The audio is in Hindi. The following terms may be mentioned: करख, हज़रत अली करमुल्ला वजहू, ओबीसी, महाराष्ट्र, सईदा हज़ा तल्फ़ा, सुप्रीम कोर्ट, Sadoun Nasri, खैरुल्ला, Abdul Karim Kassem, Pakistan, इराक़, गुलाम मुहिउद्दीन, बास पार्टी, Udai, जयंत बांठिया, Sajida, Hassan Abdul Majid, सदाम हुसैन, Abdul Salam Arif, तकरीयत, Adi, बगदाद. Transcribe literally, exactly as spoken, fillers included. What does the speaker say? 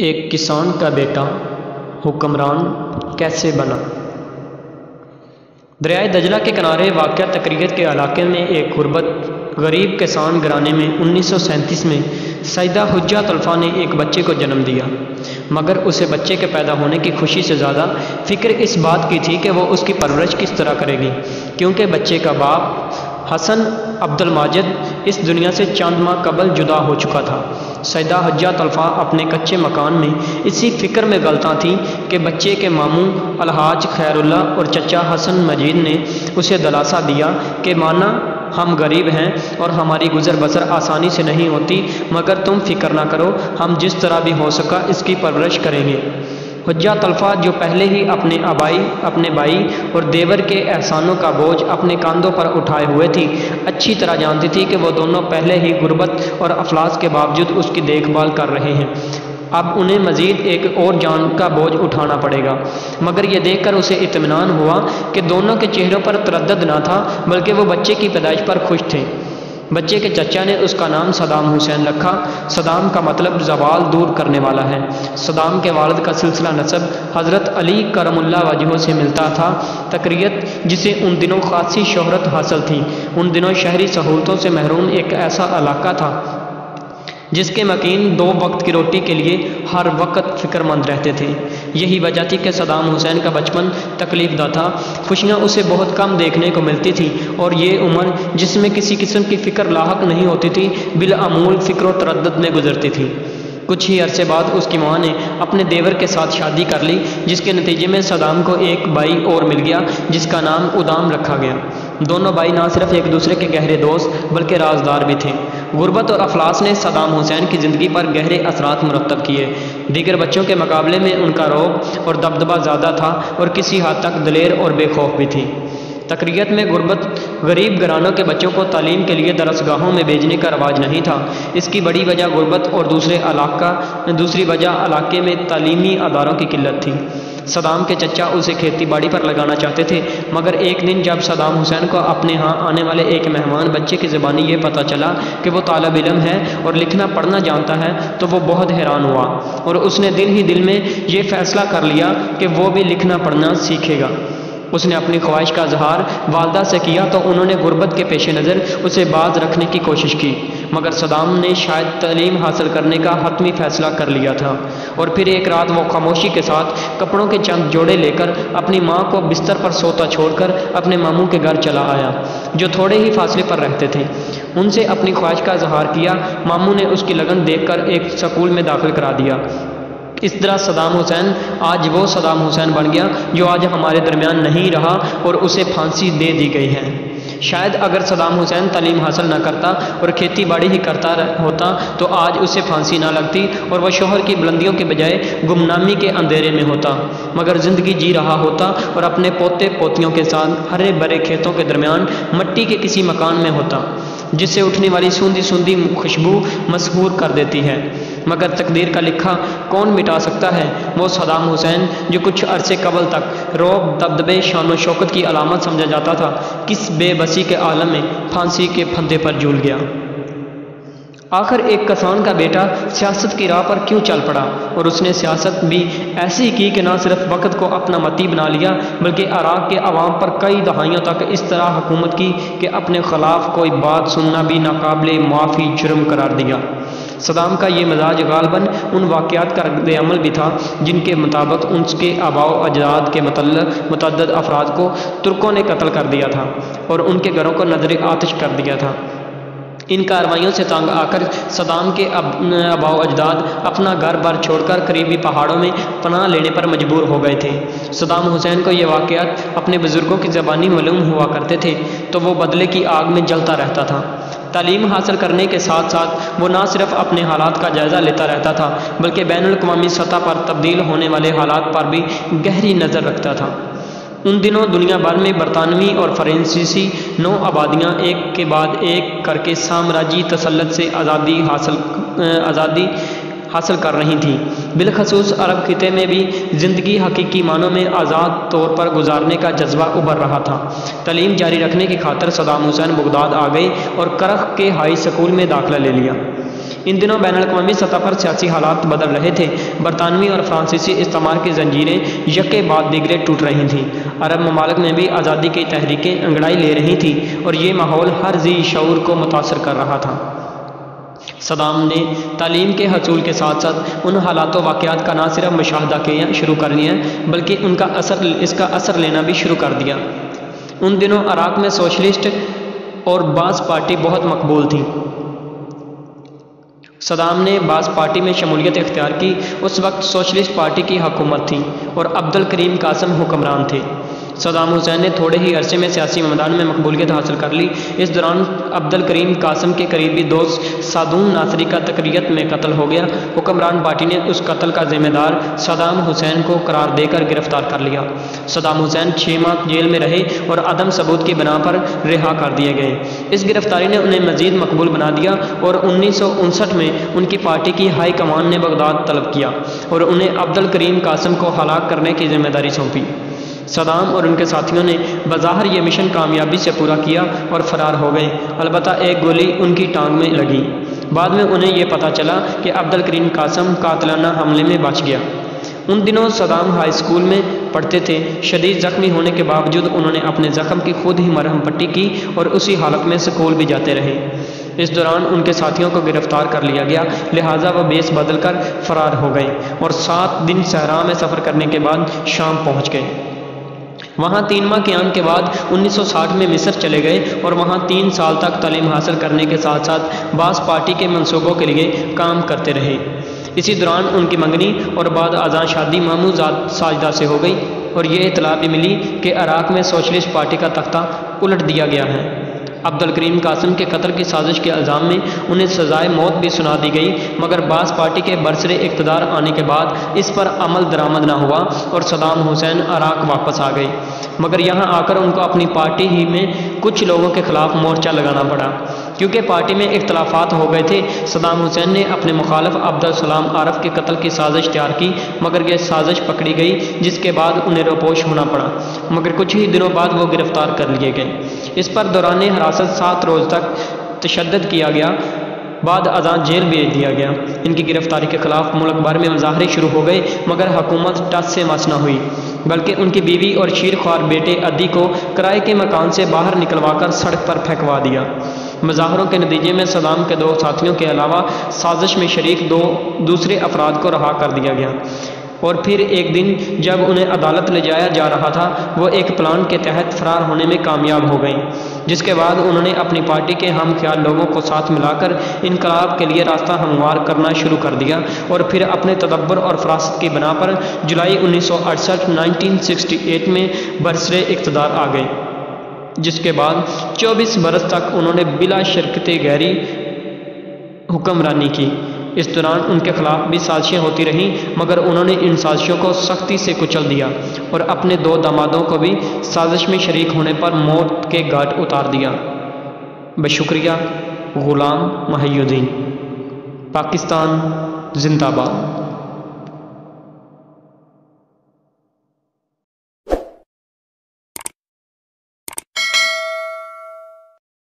एक किसान का बेटा हुक्मरान कैसे बना। दरियाए दजला के किनारे वाक़या तकरीयत के इलाके में एक गुरबत गरीब किसान घराने में उन्नीस सौ सैंतीस में सईदा हज़ा तल्फ़ा ने एक बच्चे को जन्म दिया, मगर उसे बच्चे के पैदा होने की खुशी से ज़्यादा फिक्र इस बात की थी कि वो उसकी परवरिश किस तरह करेगी, क्योंकि बच्चे का बाप हसन अब्दुल माजिद इस दुनिया से चंद माह कबल जुदा हो चुका था। सैदा हज़ा तल्फ़ा अपने कच्चे मकान में इसी फिक्र में गलता थी कि बच्चे के मामू अलहाज खैरुल्ला और चचा हसन मजीद ने उसे दिलासा दिया कि माना हम गरीब हैं और हमारी गुजर बसर आसानी से नहीं होती, मगर तुम फिक्र ना करो, हम जिस तरह भी हो सका इसकी परवरिश करेंगे। हज़ा तल्फ़ा जो पहले ही अपने आबाई अपने भाई और देवर के एहसानों का बोझ अपने कंधों पर उठाए हुए थी, अच्छी तरह जानती थी कि वो दोनों पहले ही गुर्बत और अफलास के बावजूद उसकी देखभाल कर रहे हैं। अब उन्हें मज़ीद एक और जान का बोझ उठाना पड़ेगा, मगर यह देखकर उसे इत्मीनान हुआ कि दोनों के चेहरों पर तरद्दुद ना था, बल्कि वो बच्चे की पैदाइश पर खुश थे। बच्चे के चचा ने उसका नाम सदाम हुसैन रखा। सदाम का मतलब ज़वाल दूर करने वाला है। सदाम के वालिद का सिलसिला नसब हज़रत अली करमुल्ला वजहू से मिलता था। तकरीयत जिसे उन दिनों खासी शोहरत हासिल थी, उन दिनों शहरी सहूलतों से महरूम एक ऐसा इलाका था जिसके मकीन दो वक्त की रोटी के लिए हर वक्त फ़िक्रमंद रहते थे। यही वजह थी कि सदाम हुसैन का बचपन तकलीफदा था। खुशियाँ उसे बहुत कम देखने को मिलती थी और ये उम्र जिसमें किसी किस्म की फ़िक्र लाहक नहीं होती थी, बिलअमूल फ़िक्र और तरद्दुद में गुजरती थी। कुछ ही अरसे बाद उसकी माँ ने अपने देवर के साथ शादी कर ली, जिसके नतीजे में सदाम को एक भाई और मिल गया जिसका नाम उदाम रखा गया। दोनों भाई ना सिर्फ एक दूसरे के गहरे दोस्त बल्कि राजदार भी थे। गुर्बत और अफलास ने सदाम हुसैन की ज़िंदगी पर गहरे असरात मुरतब किए। दीगर बच्चों के मुकाबले में उनका रौब और दबदबा ज़्यादा था और किसी हद तक दलेर और बेखौफ भी थी। तकरीयत में गुर्बत गरीब घरानों के बच्चों को तालीम के लिए दरसगाहों में भेजने का रवाज नहीं था। इसकी बड़ी वजह गुर्बत और दूसरे इलाका दूसरी वजह इलाके में तालीमी अदारों की किल्लत थी। सदाम के चचा उसे खेती बाड़ी पर लगाना चाहते थे, मगर एक दिन जब सदाम हुसैन को अपने यहाँ आने वाले एक मेहमान बच्चे की ज़बानी ये पता चला कि वो तालब इलम है और लिखना पढ़ना जानता है, तो वो बहुत हैरान हुआ और उसने दिल ही दिल में ये फ़ैसला कर लिया कि वो भी लिखना पढ़ना सीखेगा। उसने अपनी ख्वाहिश का इजहार वालदा से किया तो उन्होंने गुर्बत के पेश नज़र उसे बाज रखने की कोशिश की, मगर सदाम ने शायद तालीम हासिल करने का हतमी फ़ैसला कर लिया था। और फिर एक रात वो खामोशी के साथ कपड़ों के चंद जोड़े लेकर अपनी माँ को बिस्तर पर सोता छोड़कर अपने मामू के घर चला आया जो थोड़े ही फासले पर रहते थे। उनसे अपनी ख्वाहिश का इजहार किया, मामू ने उसकी लगन देखकर एक स्कूल में दाखिल करा दिया। इस तरह सदाम हुसैन आज वो सदाम हुसैन बन गया जो आज हमारे दरमियान नहीं रहा और उसे फांसी दे दी गई है। शायद अगर सदाम हुसैन तालीम हासिल ना करता और खेती बाड़ी ही करता होता तो आज उसे फांसी ना लगती और वह शोहर की बुलंदियों के बजाय गुमनामी के अंधेरे में होता, मगर ज़िंदगी जी रहा होता और अपने पोते पोतियों के साथ हरे भरे खेतों के दरमियान मिट्टी के किसी मकान में होता जिससे उठने वाली सूंधी सूंधी खुशबू मशहूर कर देती है। मगर तकदीर का लिखा कौन मिटा सकता है। वो सदाम हुसैन जो कुछ अरसे कबल तक रौब दबदबे शान और शौकत की अलामत समझा जाता था, किस बेबसी के आलम में फांसी के फंदे पर झूल गया। आखिर एक किसान का बेटा सियासत की राह पर क्यों चल पड़ा, और उसने सियासत भी ऐसी की कि ना सिर्फ वक्त को अपना मती बना लिया बल्कि इराक़ के अवाम पर कई दहाइयों तक इस तरह हुकूमत की कि अपने खिलाफ कोई बात सुनना भी नाकाबिले माफ़ी जुर्म करार दिया। सदाम का ये मिजाज गालबन उन वाक़यात का रद्द-ए-अमल भी था जिनके मुताबिक उनके आबाओ अजदाद के मुतअद्दिद अफराद को तुर्कों ने कत्ल कर दिया था और उनके घरों को नजर आतिश कर दिया था। इन कार्रवाइयों से तंग आकर सदाम के आबाओ अजदाद अपना घर बार छोड़कर करीबी पहाड़ों में पनाह लेने पर मजबूर हो गए थे। सदाम हुसैन को ये वाक़यात अपने बुज़ुर्गों की ज़बानी मालूम हुआ करते थे तो वो बदले की आग में जलता रहता था। तालीम हासिल करने के साथ साथ वो ना सिर्फ अपने हालात का जायज़ा लेता रहता था बल्कि बैन अल-क़ौमी सतह पर तब्दील होने वाले हालात पर भी गहरी नज़र रखता था। उन दिनों दुनिया भर में बरतानवी और फ़्रांसीसी नौ आबादियाँ एक के बाद एक करके साम्राज्यी तसल्लुत से आज़ादी हासिल आज़ादी हासिल कर रही थी। बिलखसूस अरब खिते में भी ज़िंदगी हकीकी मानों में आज़ाद तौर पर गुजारने का जज्बा उभर रहा था। तालीम जारी रखने की खातर सदाम हुसैन बगदाद आ गए और करख के हाई स्कूल में दाखिला ले लिया। इन दिनों बैन अल-अक़वामी सतह पर सियासी हालात बदल रहे थे। बरतानवी और फ्रांसीसी इस्तेमाल की जंजीरें यके बाद दिगरे टूट रही थीं। अरब ममालिक में भी आज़ादी की तहरीकें अंगड़ाई ले रही थीं और ये माहौल हर जी शऊर को मुतासर कर रहा था। सदाम ने तालीम के हसूल के साथ साथ उन हालात वाक़यात का ना सिर्फ मुशाहदा किया शुरू कर लिया बल्कि उनका असर इसका असर लेना भी शुरू कर दिया। उन दिनों इराक़ में सोशलिस्ट और बास पार्टी बहुत मकबूल थी। सदाम ने बास पार्टी में शमूलियत इख्तियार की। उस वक्त सोशलिस्ट पार्टी की हुकूमत थी और अब्दुल करीम कासम हुक्मरान थे। सदाम हुसैन ने थोड़े ही अरसे में सियासी मैदान में मकबूलियत हासिल कर ली। इस दौरान अब्दुल करीम कासम के करीबी दोस्त सादून नासरी का तकरीयत में कत्ल हो गया। हुक्मरान पार्टी ने उस कत्ल का जिम्मेदार सदाम हुसैन को करार देकर गिरफ्तार कर लिया। सदाम हुसैन छः माह जेल में रहे और अदम सबूत की बिना पर रिहा कर दिए गए। इस गिरफ्तारी ने उन्हें मजीद मकबूल बना दिया और उन्नीस सौ उनसठ में उनकी पार्टी की हाई कमान ने बगदाद तलब किया और उन्हें अब्दुल करीम कासम को हलाक करने की जिम्मेदारी सौंपी। सदाम और उनके साथियों ने बज़ाहिर ये मिशन कामयाबी से पूरा किया और फरार हो गए। अलबत्ता एक गोली उनकी टांग में लगी। बाद में उन्हें यह पता चला कि अब्दुल करीम कासम कातलाना हमले में बच गया। उन दिनों सदाम हाई स्कूल में पढ़ते थे। शदीद ज़ख्मी होने के बावजूद उन्होंने अपने ज़ख्म की खुद ही मरहम पट्टी की और उसी हालत में स्कूल भी जाते रहे। इस दौरान उनके साथियों को गिरफ्तार कर लिया गया, लिहाजा वह बेस बदल कर फरार हो गए और सात दिन सहरा में सफ़र करने के बाद शाम पहुँच गए। वहाँ तीन माह क़याम के बाद उन्नीस सौ साठ में मिस्र चले गए और वहाँ तीन साल तक तालीम हासिल करने के साथ साथ बास पार्टी के मंसूबों के लिए काम करते रहे। इसी दौरान उनकी मंगनी और बाद आज़ाद शादी मामू साजिदा से हो गई और ये इतला भी मिली कि इराक़ में सोशलिस्ट पार्टी का तख्ता उलट दिया गया है। अब्दुल करीम कासम के कत्ल की साजिश के इल्ज़ाम में उन्हें सजाए मौत भी सुना दी गई, मगर बास पार्टी के बरसरे इक़्तिदार आने के बाद इस पर अमल दरामद ना हुआ और सदाम हुसैन इराक़ वापस आ गए। मगर यहाँ आकर उनको अपनी पार्टी ही में कुछ लोगों के ख़िलाफ़ मोर्चा लगाना पड़ा क्योंकि पार्टी में इख्तलाफात हो गए थे। सदाम हुसैन ने अपने मुखालफ अब्दुल सलाम आरिफ के कत्ल की साजिश तैयार की, मगर यह साजिश पकड़ी गई जिसके बाद उन्हें रोपोश होना पड़ा, मगर कुछ ही दिनों बाद वो गिरफ़्तार कर लिए गए। इस पर दौरान हिरासत सात रोज़ तक तशद्दद किया गया, बाद आज़ाद जेल भेज दिया गया। इनकी गिरफ्तारी के खिलाफ मुल्क भर में मुजाहरे शुरू हो गए, मगर हुकूमत टस से मस न हुई, बल्कि उनकी बीवी और शीरख्वार बेटे अदी को किराए के मकान से बाहर निकलवाकर सड़क पर फेंकवा दिया। मुजाहरों के नतीजे में सदाम के दो साथियों के अलावा साजिश में शरीक दो दूसरे अफराद को रहा कर दिया गया और फिर एक दिन जब उन्हें अदालत ले जाया जा रहा था वो एक प्लान के तहत फरार होने में कामयाब हो गई, जिसके बाद उन्होंने अपनी पार्टी के हम ख्याल लोगों को साथ मिलाकर इनकलाब के लिए रास्ता हमवार करना शुरू कर दिया और फिर अपने तदब्बर और फरासत की बना पर जुलाई उन्नीस सौ अड़सठ नाइनटीन सिक्सटी एट में बरसरे इक़्तिदार आ गए, जिसके बाद चौबीस बरस तक उन्होंने बिला शरकत गैरी हुक्मरानी की। इस दौरान उनके खिलाफ भी साजिशें होती रहीं, मगर उन्होंने इन साजिशों को सख्ती से कुचल दिया और अपने दो दामादों को भी साजिश में शरीक होने पर मौत के घाट उतार दिया। बशुक्रिया। गुलाम मुहिउद्दीन। पाकिस्तान जिंदाबाद।